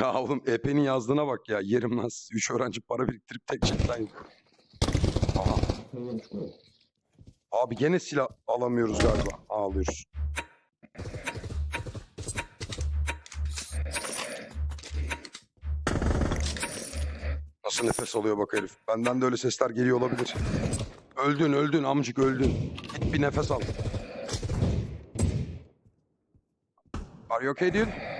Ya oğlum EP'nin yazdığına bak ya. Yerim lan siz. 3 öğrenci para biriktirip tek çıktan. Abi gene silah alamıyoruz galiba. Ağlıyoruz. Nasıl nefes alıyor bak herif. Benden de öyle sesler geliyor olabilir. Öldün öldün amcık öldün. Git bir nefes al. Are you okay dude?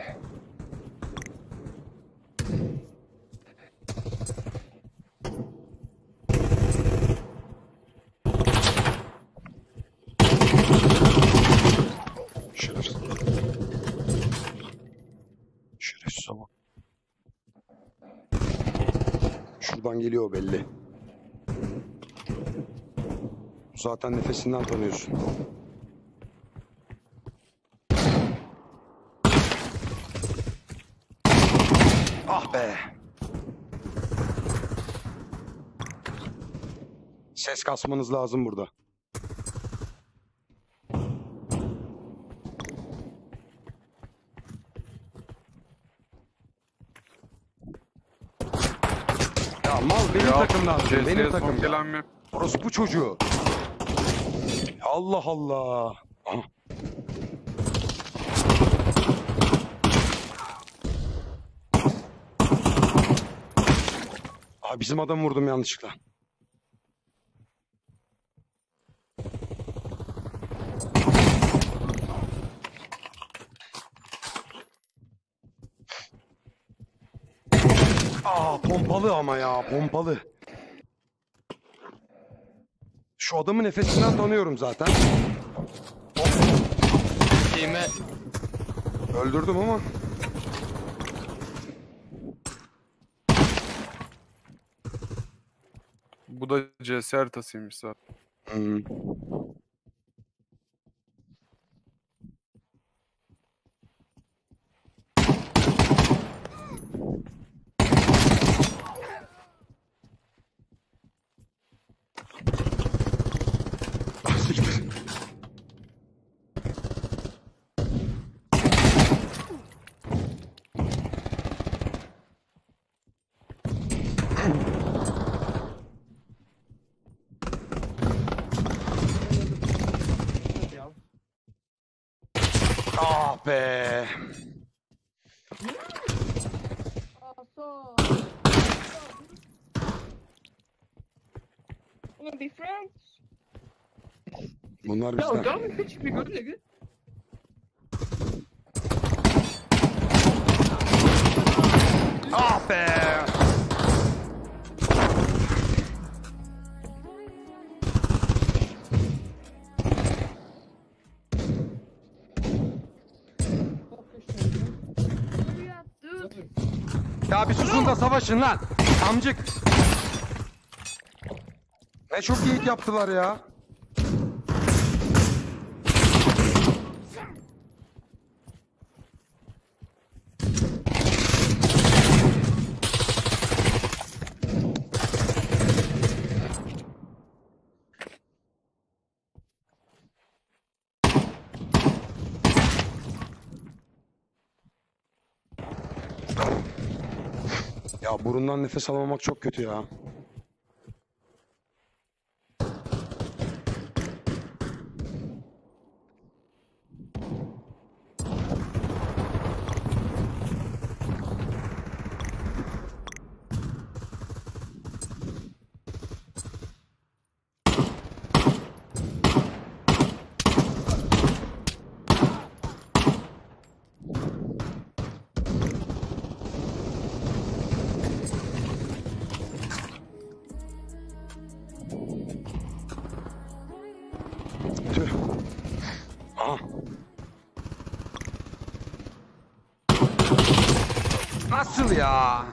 Şuradan geliyor belli. Zaten nefesinden tanıyorsun. Ah be. Ses kasmanız lazım burada. Benim takımdan. Orası bu çocuğu. Allah Allah. Aha. Aa, bizim adamı vurdum yanlışlıkla. Aa, pompalı ama ya, pompalı. Şu adamın nefesinden tanıyorum zaten. Öldürdüm ama. Bu da CS haritasıymış zaten. Hmm. Ah be. Bunlar bizden. Ah be. Ya bir susun da savaşın lan. Amcık. Ne çok iyi yaptılar ya. Ya burundan nefes alamamak çok kötü ya. Nasıl ya?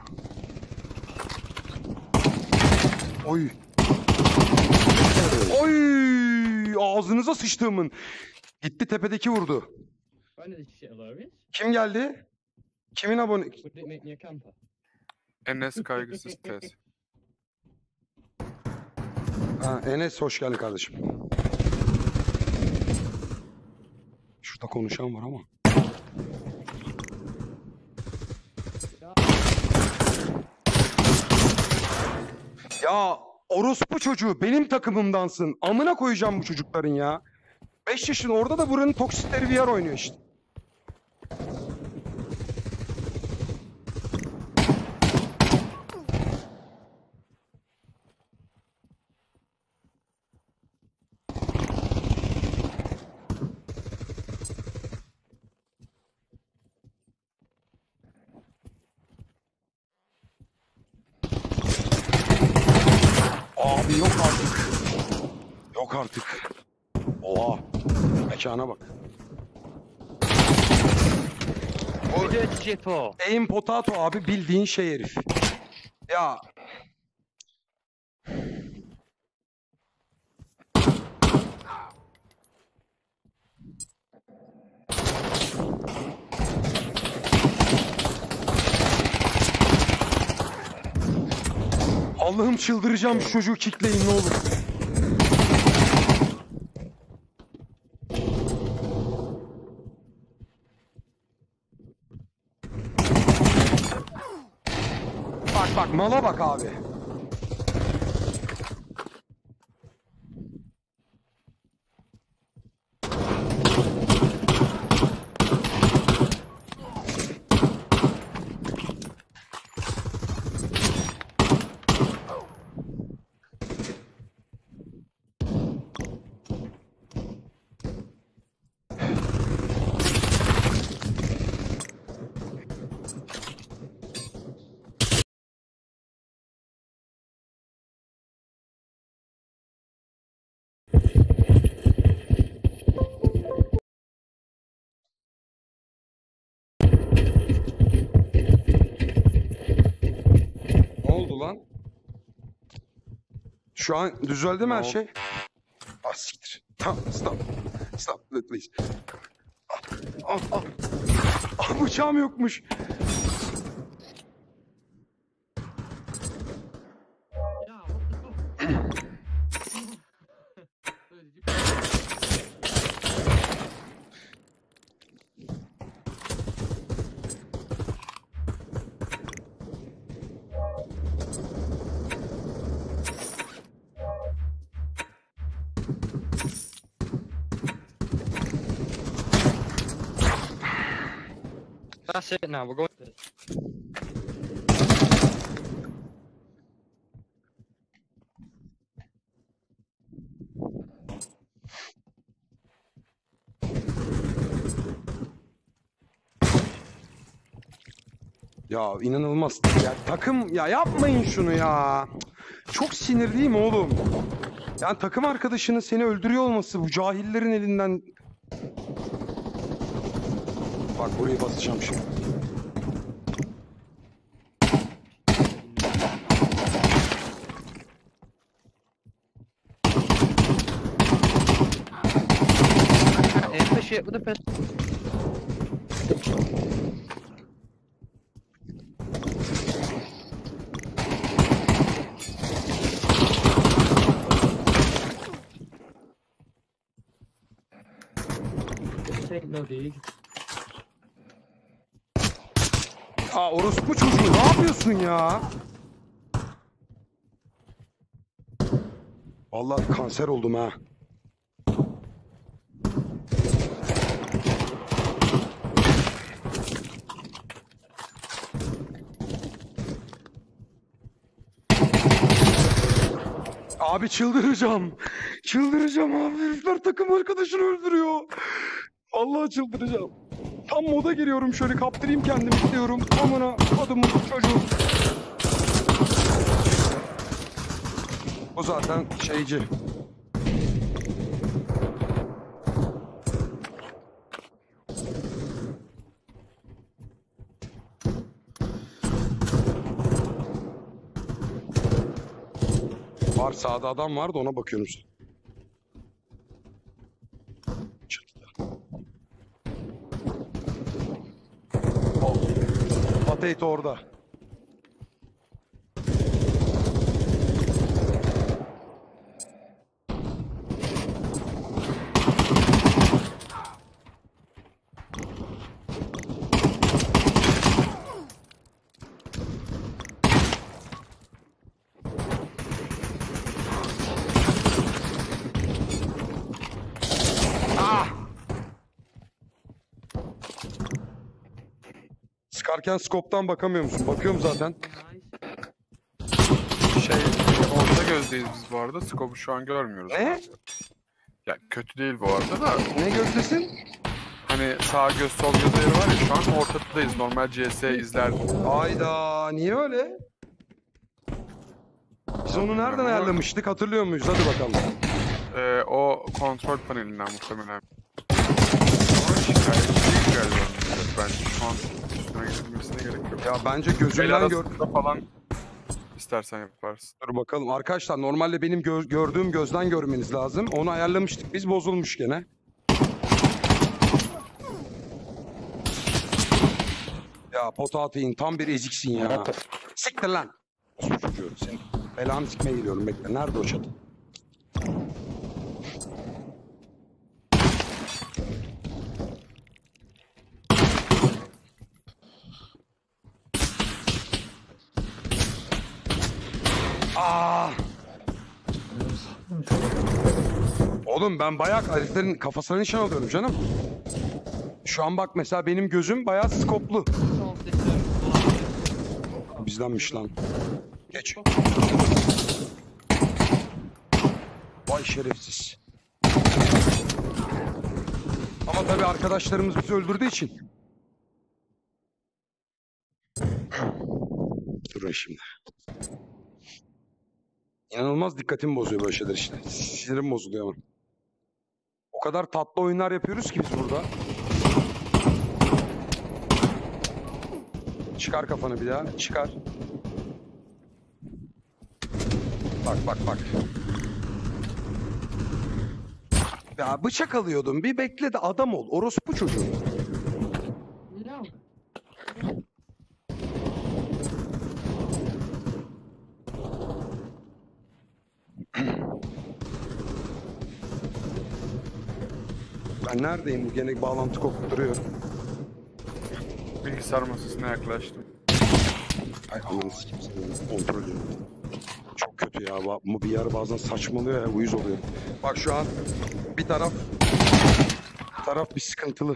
Oy. Oy! Ağzınıza sıçtığımın. Gitti tepedeki vurdu. Kim geldi? Kimin abone? Enes kaygısız tez. Ha, Enes hoş geldin kardeşim. Şurada konuşan var ama. Ya orospu çocuğu, benim takımımdansın. Amına koyacağım bu çocukların ya. 5 yaşında orada da buranın toksitleri VR oynuyor işte. Abi yok artık. Yok artık. Oha. Mekana bak. Aim potato abi, bildiğin şey herif. Ya. Allah'ım çıldıracağım, şu çocuğu kitleyin ne olur. Bak bak mala bak abi. Şu an düzeldi mi her şey? Ah siktir. Tamam, stop. Stop, please. Ah, bıçağım yokmuş. That's it now, we're going to this. Ya inanılmaz ya takım, ya yapmayın şunu ya. Çok sinirliyim oğlum. Yani takım arkadaşının seni öldürüyor olması bu cahillerin elinden. Bak burayı basacağım şimdi. Aa orospu çocuğu ne yapıyorsun ya? Vallahi kanser oldum ha. Abi çıldıracağım. Çıldıracağım abi, herifler takım arkadaşını öldürüyor. Vallahi çıldıracağım. Tam moda giriyorum, şöyle kaptırayım kendimi istiyorum. Amına adımın çocuğu. O zaten şeyci. Var sağda adam vardı, ona bakıyorum şimdi. Potato orada. Sıkarken scope'tan bakamıyor musun? Bakıyorum zaten. Şey, orta gözdeyiz biz bu arada. Scope'u şu an görmüyoruz. Ne? Ya kötü değil bu arada da. Ne gözdesin? Hani sağ göz, sol göz yeri var ya, şu an ortadayız. Normal CS izlerdim. Hayda, niye öyle? Biz onu nereden ayarlamıştık, hatırlıyor muyuz? Hadi bakalım. O kontrol panelinden muhtemelen. Bence şu an üstüne gidilmesine gerek yok. Ya bence gözümden gördüğümde falan istersen yaparsın. Dur bakalım arkadaşlar, normalde benim gördüğüm gözden görmeniz lazım. Onu ayarlamıştık biz, bozulmuş gene. Ya pota atayım, tam bir eziksin ya. Siktir lan. Suçluyorum seni. Belamı sikmeye geliyorum, bekle. Nerede o çatı? Aa! Oğlum ben bayağı heriflerin kafasına nişan alıyorum canım. Şu an bak mesela benim gözüm bayağı skoplu. Bizdenmiş lan. Geç. Vay şerefsiz. Ama tabii arkadaşlarımız bizi öldürdüğü için. Durun şimdi. İnanılmaz dikkatimi bozuyor böyle şeyler işte. Sinirim bozuluyor ama. O kadar tatlı oyunlar yapıyoruz ki biz burada. Çıkar kafanı bir daha. Çıkar. Bak bak bak. Ya bıçak alıyordum. Bir bekle de adam ol. Orospu çocuğu. Ben neredeyim? Gene bağlantı kopturuyor. Bilgisayar masasına yaklaştım. Ay anlamsız kimsenin kontrol ediyor. Çok kötü ya. Bu bir yer bazen saçmalıyor ya. Uyuz oluyor. Bak şu an bir taraf bir sıkıntılı.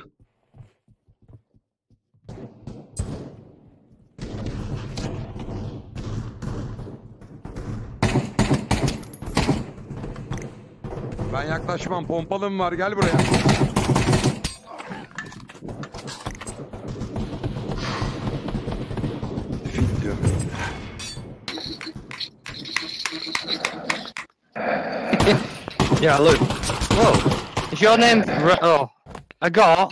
Ben yaklaşmam. Pompalım var. Gel buraya. Diyor. Yeah, Luke. Whoa. Is your name... Oh. I got...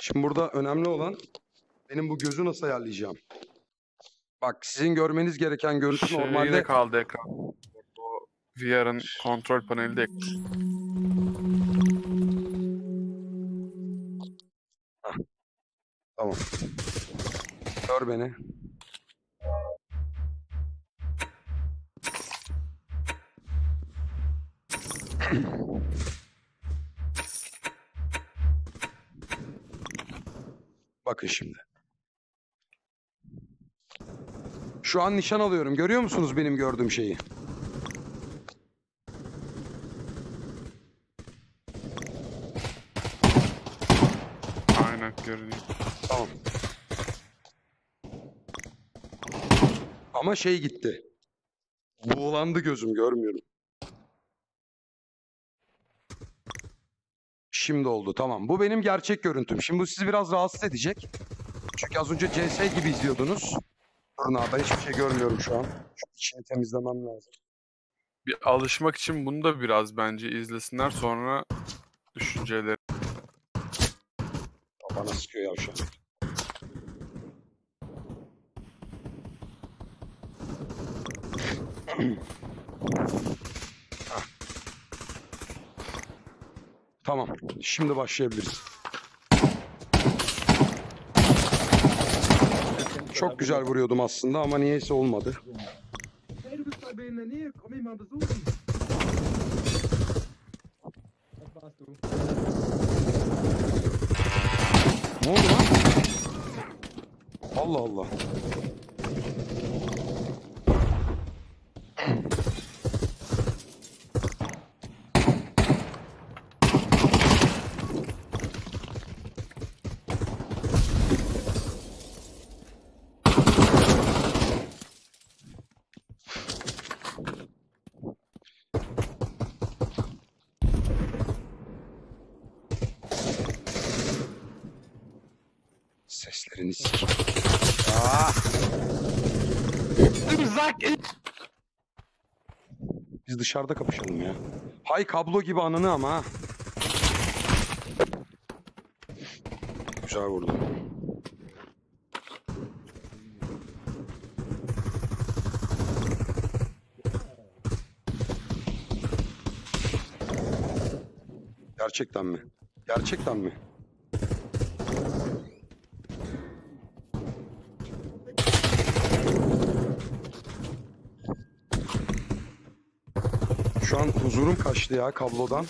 Şimdi burada önemli olan... Benim bu gözü nasıl ayarlayacağım? Bak sizin görmeniz gereken görüntü şey normalde kaldı ekran. VR'ın kontrol paneli de. Tamam. Gör beni. Bakın şimdi. Şu an nişan alıyorum. Görüyor musunuz benim gördüğüm şeyi? Aynen görünüyor. Tamam. Ama şey gitti. Buğulandı gözüm, görmüyorum. Şimdi oldu, tamam. Bu benim gerçek görüntüm. Şimdi bu sizi biraz rahatsız edecek. Çünkü az önce CS gibi izliyordunuz. Abi hiçbir şey görmüyorum şu an. Şu içini temizlemem lazım. Bir alışmak için bunu da biraz bence izlesinler, sonra düşünceleri. Bana sıkıyor yavşan. Tamam. Şimdi başlayabiliriz. Çok güzel vuruyordum aslında ama niyeyse olmadı. Ne oldu lan? Allah Allah. seni s*****. Zak. Biz dışarıda kapışalım ya. Hay kablo gibi ananı ama ha. Güzel vurdu. Gerçekten mi? Gerçekten mi? Şu an huzurum kaçtı ya kablodan.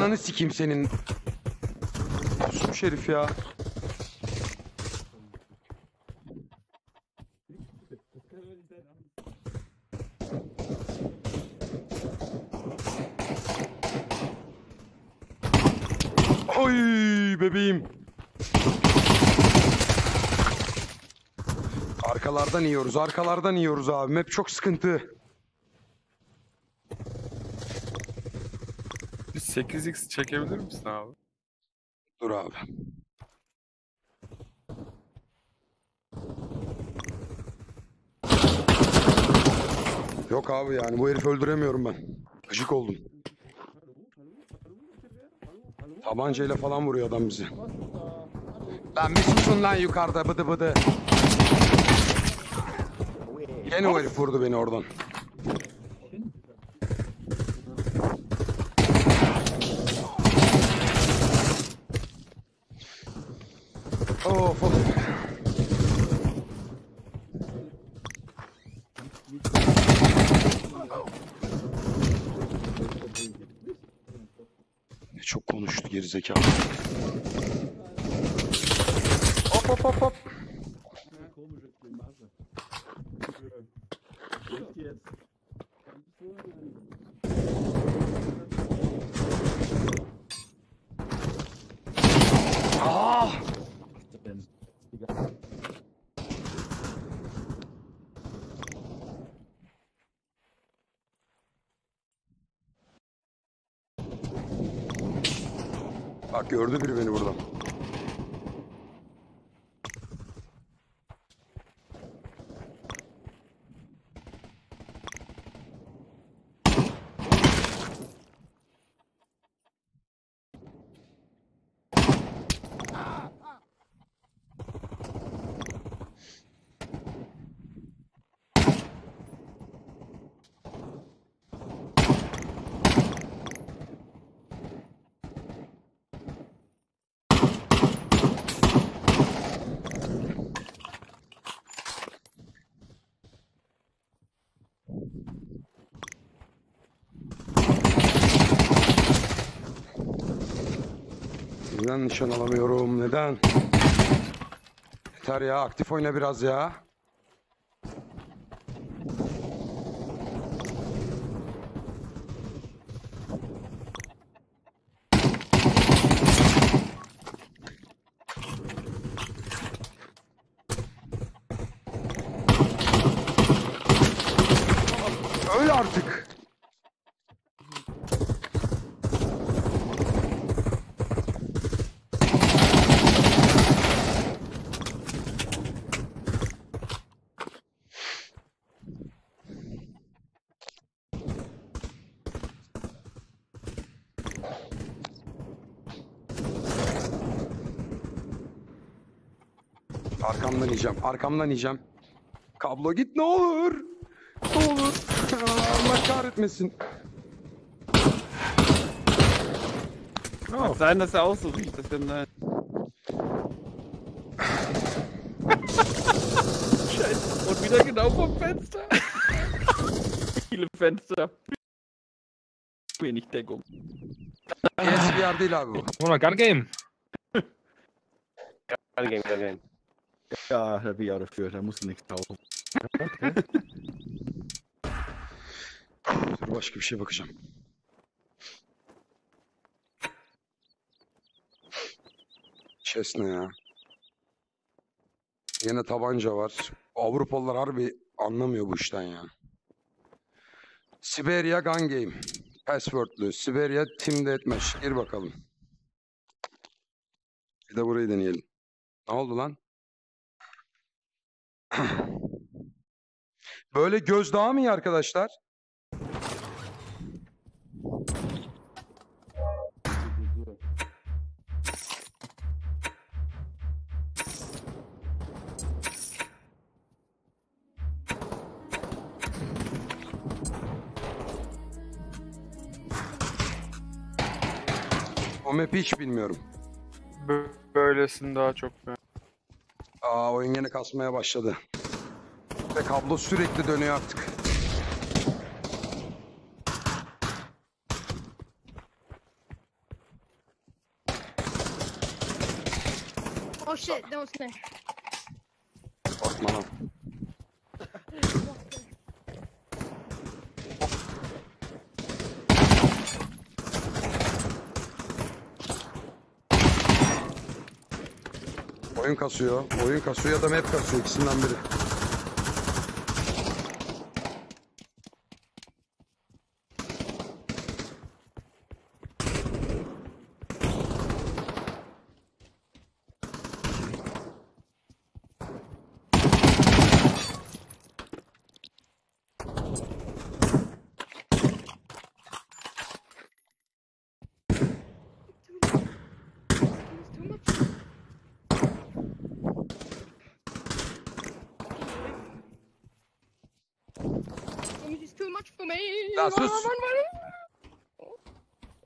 Ananı sikeyim senin. Şu şerif ya. Oy bebeğim. Arkalardan yiyoruz, arkalardan yiyoruz abi. Map çok sıkıntı. 8x çekebilir misin abi? Dur abi. Yok abi yani bu herifi öldüremiyorum ben. Gıcık oldum. Tabancayla falan vuruyor adam bizi. Lan bir susun lan yukarıda bıdı bıdı. Yine o herif vurdu beni oradan. Of of. Ne çok konuştu gerizekalı. Hop hop hop hop. Bak gördü biri beni buradan. Neden nişan alamıyorum? Neden? Yeter ya, aktif oyna biraz ya. Öl artık. Arkamdan yiyeceğim, arkamdan yiyeceğim. Kablo git ne olur. Ne olur. Allah kahretmesin. Sein, dass er aussucht, dass wir nein. Scheiße. Und wieder genau vom Fenster. Viele Fenster. Wenig Deckung. Yes, VR değil abi bu. Buna gun game. Gun game. Ja, der VR dafür, da musst du nichts tauchen. Dur başka bir şey bakacağım. Chest ne ya? Yine tabanca var. Avrupalılar harbi anlamıyor bu işten ya. Siberia Gun Game. Password'lü. Siberia Team'de etmiş. Gir bakalım. Bir de burayı deneyelim. Ne oldu lan? Böyle gözdağı mı iyi arkadaşlar? O map'i hiç bilmiyorum. Böylesini daha çok ben. Aa, oyun yine kasmaya başladı. Ve kablo sürekli dönüyor artık. Oh shit, that was nice. Korkma lan. Oyun kasıyor ya da map kasıyor, ikisinden biri. Ya sus.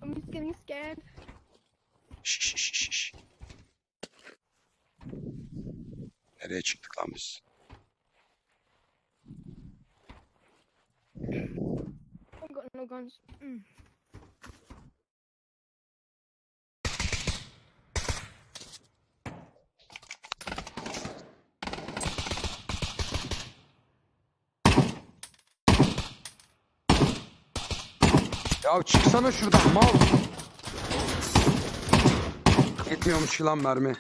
I'm just getting scared. Şşş. Nereye çıktık lan biz? I've got no guns. Ya çıksana şuradan mal. Yetmiyormuş lan mermi.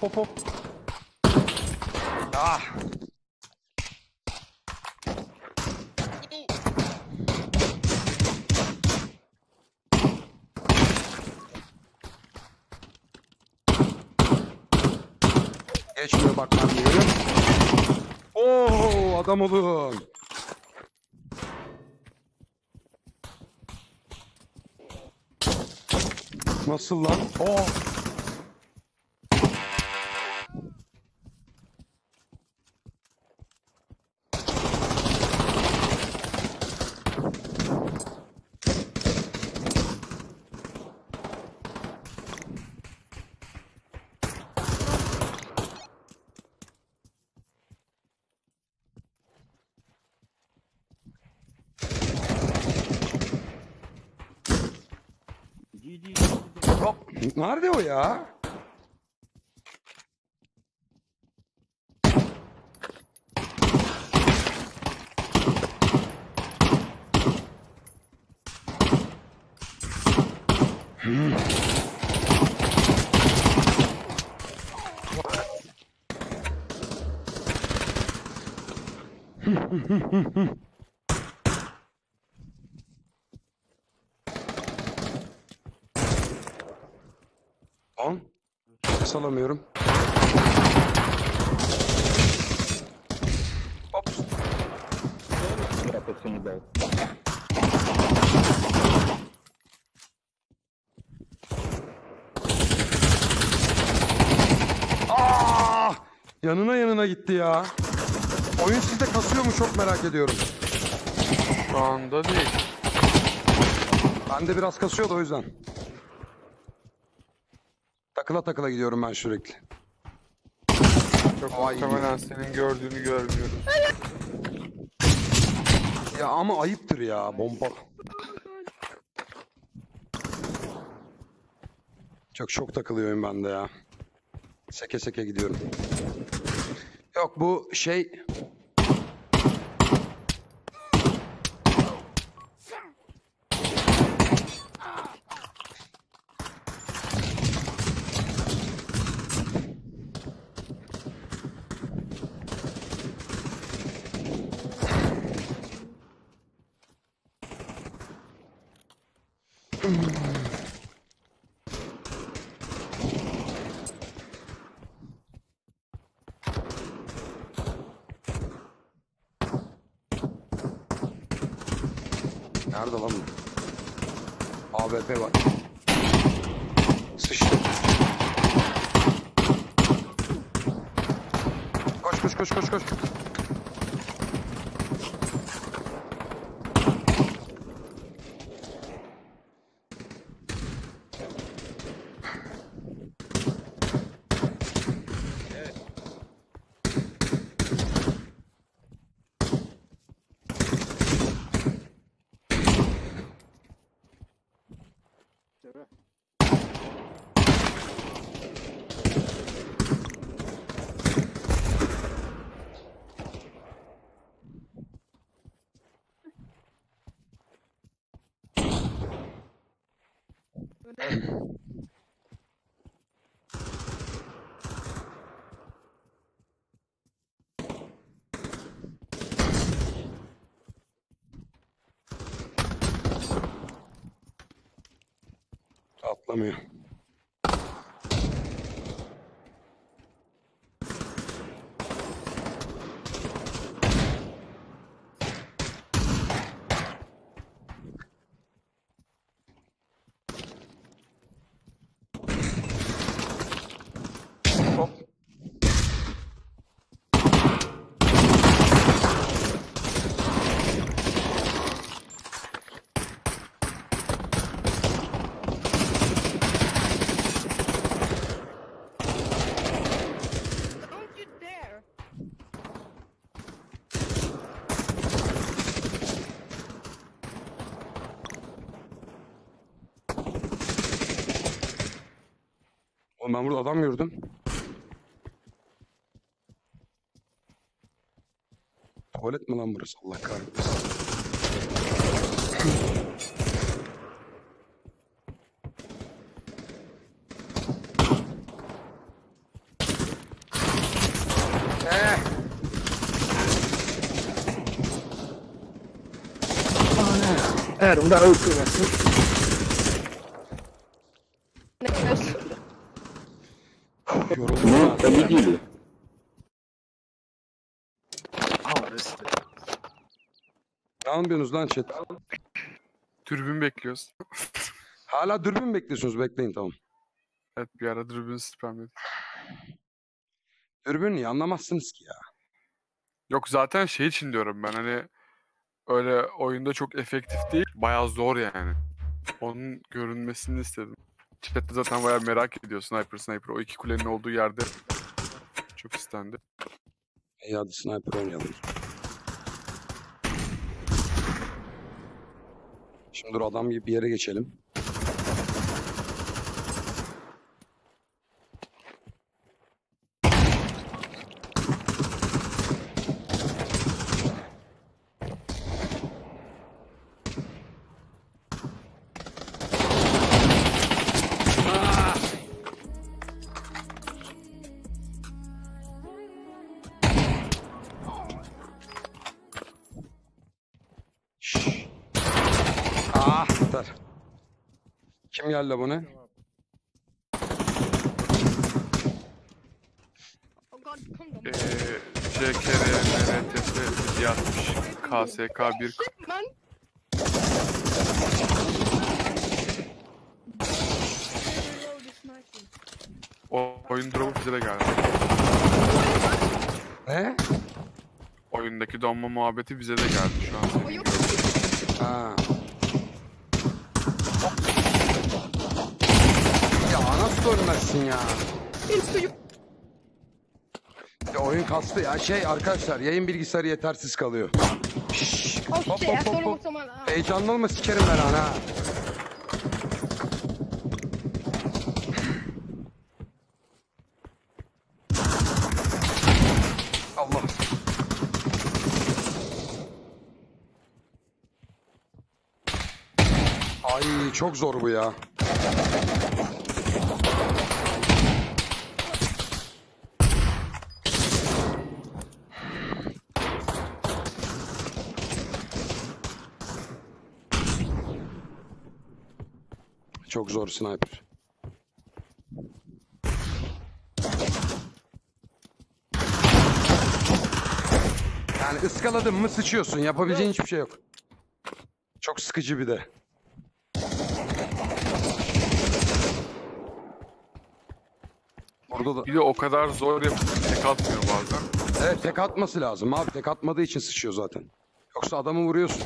Hop. Ah. Geçmiyor bak mermi. Oo, adam olun. Nasıl lan? Oh. Nerede o ya? Salamıyorum. Hop. Aa! Yanına gitti ya. Oyun sizde kasıyor mu çok merak ediyorum. Şu anda değil. Ben de biraz kasıyordu o yüzden. Takıla gidiyorum ben sürekli. Çok muhtemelen senin gördüğünü görmüyorum. Ya ama ayıptır ya bomba. Çok takılıyorum ben de ya. Seke seke gidiyorum. Yok bu şey... Nerede lan bu? AWP var. Sıçtı. Koş. Atlamıyor. Ben burada adam gördüm. Tuvalet mi lan burası? Allah kahretsin. Eğer daha öpürmesin. Yoruldum. Tabii değil. Ne yapıyorsunuz lan chat? Dürbün bekliyoruz. Hala dürbün bekliyorsunuz, bekleyin tamam. Evet bir ara dürbün spamledim. Dürbünü anlamazsınız ki ya. Yok zaten şey için diyorum ben, hani öyle oyunda çok efektif değil, bayağı zor yani. Onun görünmesini istedim. Chatte zaten bayağı merak ediyor sniper. O iki kulenin olduğu yerde çok istendi. İyi hadi sniper oynayalım. Şimdi dur adam gibi bir yere geçelim. Kim geldi bu ne? CKRNTF yazmış. KSK1 oyun drop'u bize de geldi. Ne? Oyundaki donma muhabbeti bize de geldi şu an. Ha. Nasıl ölmezsin ya? Ya oyun kastı ya, şey arkadaşlar, yayın bilgisayarı yetersiz kalıyor. Şşş, Hop hop hop hop. Heyecanlı olma, sikerim ben ana. Allah. Ay çok zor bu ya. Çok zor sniper. Yani ıskaladın mı sıçıyorsun. Yapabileceğin hiçbir şey yok. Çok sıkıcı bir de. Burada da... Bir de o kadar zor yapıp tek atmıyor bazen. Evet, tek atması lazım abi. Tek atmadığı için sıçıyor zaten. Yoksa adamı vuruyorsun.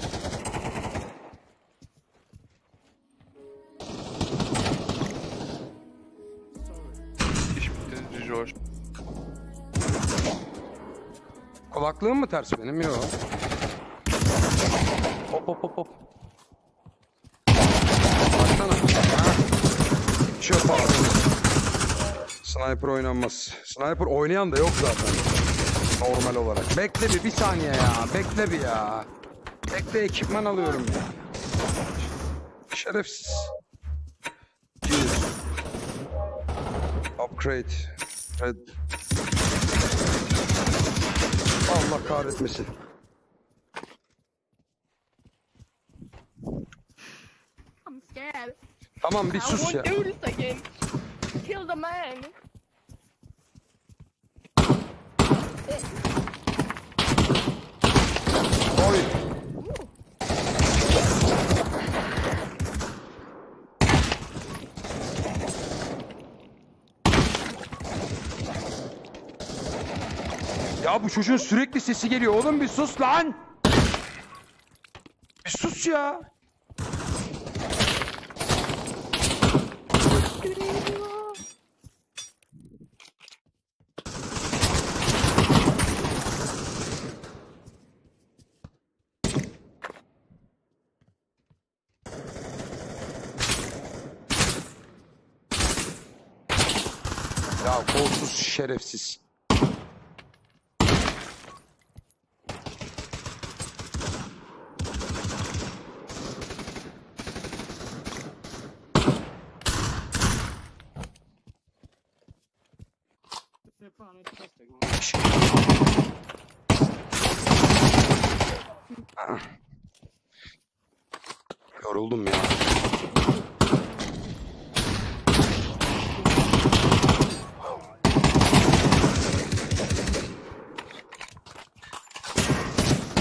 Kulaklığım mı ters benim? Yok. Hop hop hop hop. Baksana. Çöp abi. Sniper oynanmaz. Sniper oynayan da yok zaten. Normal olarak. Bekle bir saniye ya. Bekle bir ya. Bekle, ekipman alıyorum ya. Şerefsiz. Upgrade. Red. Allah kahretmesin. Tamam bir sus ya. Oy. Ya bu çocuğun sürekli sesi geliyor. Oğlum bir sus lan. Bir sus ya. Ya kolsuz şerefsiz. Yoruldum ya. Ya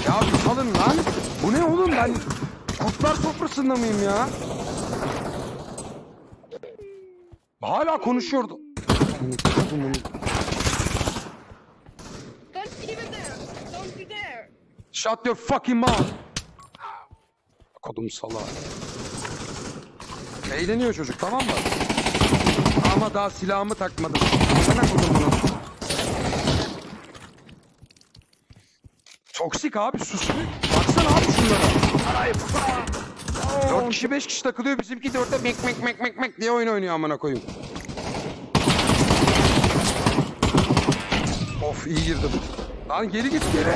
bir salın lan. Bu ne oğlum, ben Kurtlar Sofrası'nda mıyım ya? Hala konuşuyordu. Shut your fucking mouth. Kodum salak. Eğleniyor çocuk, tamam mı? Ama daha silahımı takmadım. Sana kodum bunu. Toksik abi, sus. Baksana abi şunlara. 4 kişi 5 kişi takılıyor, bizimki 4'te mek mek mek mek mek diye oyun oynuyor amına koyayım. Of iyi girdi bu. Lan geri git geri.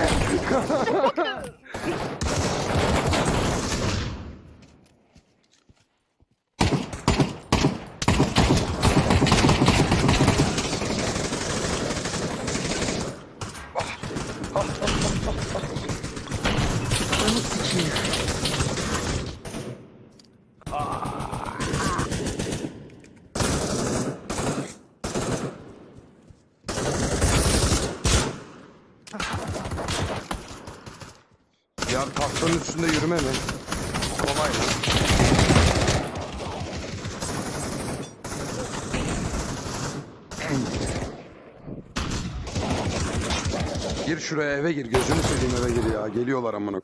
Ya tahtanın üstünde yürüme mi? Kolay lan. Gir şuraya, eve gir. Gözünü seveyim, eve gir ya. Geliyorlar amına.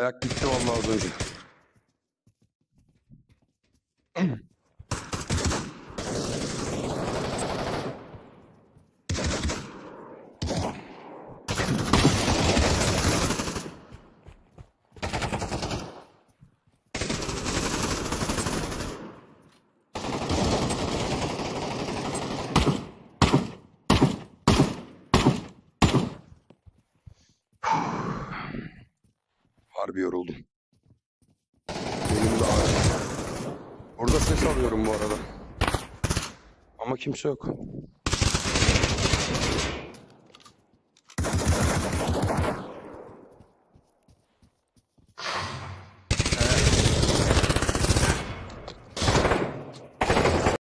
Ayak gitti vallahi az önce. Harbi yoruldum. Benim de ağrım. Orada ses alıyorum bu arada. Ama kimse yok.